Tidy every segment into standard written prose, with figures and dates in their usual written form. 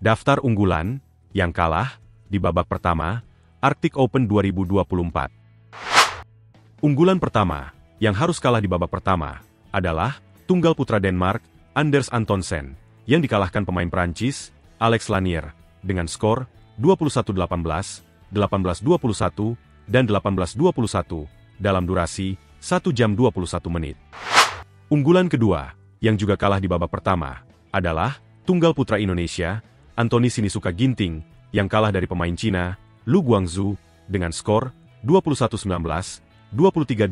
Daftar unggulan yang kalah di babak pertama Arctic Open 2024. Unggulan pertama yang harus kalah di babak pertama adalah tunggal putra Denmark Anders Antonsen yang dikalahkan pemain Prancis Alex Lanier dengan skor 21-18, 18-21, dan 18-21 dalam durasi 1 jam 21 menit. Unggulan kedua yang juga kalah di babak pertama adalah tunggal putra Indonesia Anthony Sinisuka Ginting yang kalah dari pemain Cina Lu Guangzu dengan skor 21-19, 23-25,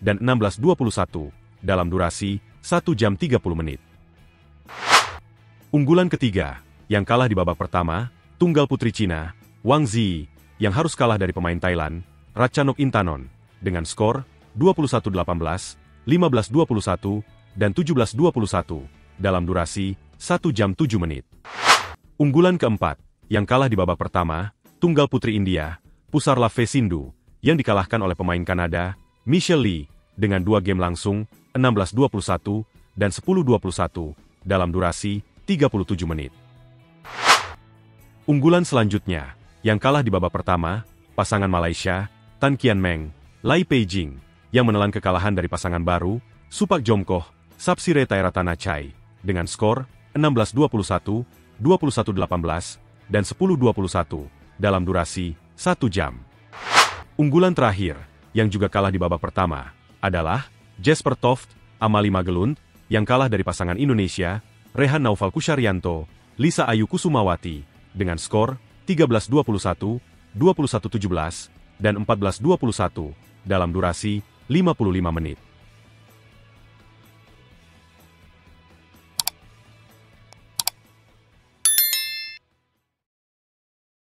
dan 16-21 dalam durasi 1 jam 30 menit. Unggulan ketiga yang kalah di babak pertama tunggal putri Cina Wang Zi yang harus kalah dari pemain Thailand Ratchanok Intanon dengan skor 21-18, 15-21, dan 17-21 dalam durasi 1 jam 7 menit. Unggulan keempat yang kalah di babak pertama tunggal putri India Pusarla Venkata Sindhu yang dikalahkan oleh pemain Kanada Michelle Lee dengan 2 game langsung 16-21 dan 10-21 dalam durasi 37 menit. Unggulan selanjutnya yang kalah di babak pertama pasangan Malaysia Tan Kian Meng, Lai Peijing yang menelan kekalahan dari pasangan baru Supak Jomkoh, Sapsiree Taerattanachai dengan skor 16-21, 21-18, dan 10-21 dalam durasi 1 jam. Unggulan terakhir yang juga kalah di babak pertama adalah Jesper Toft, Amalie Magelund yang kalah dari pasangan Indonesia Rehan Naufal Kusharyanto, Lisa Ayu Kusumawati dengan skor 13-21, 21-17, dan 14-21 dalam durasi 55 menit.